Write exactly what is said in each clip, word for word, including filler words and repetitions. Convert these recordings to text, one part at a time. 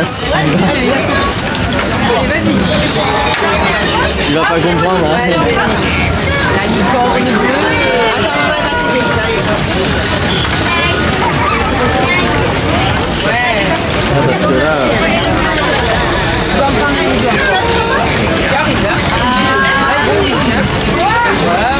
passe. Allez, vas-y. Tu vas pas comprendre, hein. La licorne bleue. Attends, on va t'accueillir, t'arrives. Ouais. Ah, parce que là... Tu vas en prendre une doigt. Tu arrives, hein. Ah, bon, les gars. Ouais.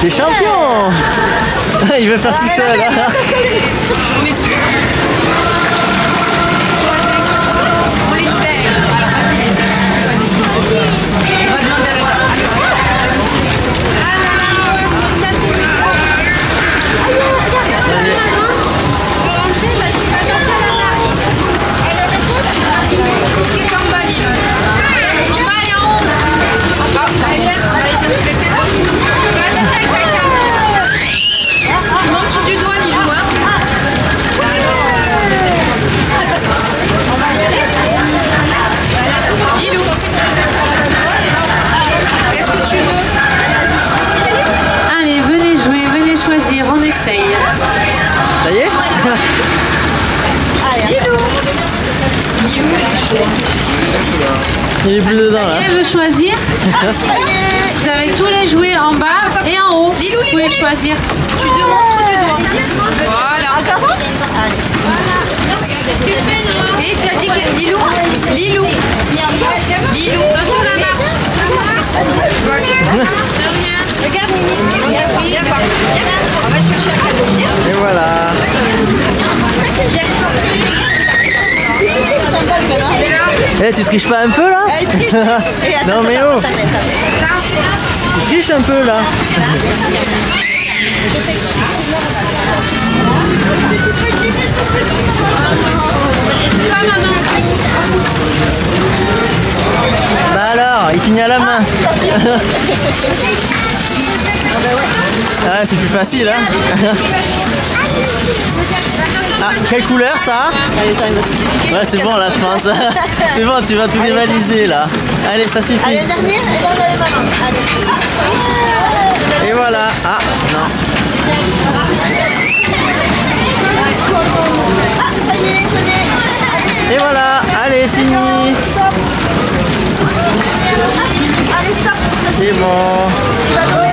T'es champion! Il veut faire ah, tout seul! Là, là, là, là. Je remets tout. On les libère! Alors vas-y, les autres, je sais pas du tout. On va demander à la table. On essaye. Ça y est. Lilou. Lilou, elle est chaude. Il est plus dedans là. Elle veut choisir. Vous avez tous les jouets en bas et en haut. Lilou, vous pouvez choisir. Tu demandes ce que tu dois. Voilà. Voilà. Et tu as dit que Lilou. Lilou. Lilou. Attention la marque. Regarde Mimi. On va chercher un cadeau. Et voilà. Eh, tu triches pas un peu là? Elle triche. Non mais oh. Tu triches un peu là. Bah alors, il finit à la main. Ah, c'est plus facile, hein. Ah, quelle couleur ça? Ouais, c'est bon là, je pense. C'est bon, tu vas tout dévaliser là. Allez, ça suffit. Allez, dernier. Et voilà. Ah, non. Ah, ça y est, je l'ai. Et voilà. Allez, fini. Allez, stop. C'est bon.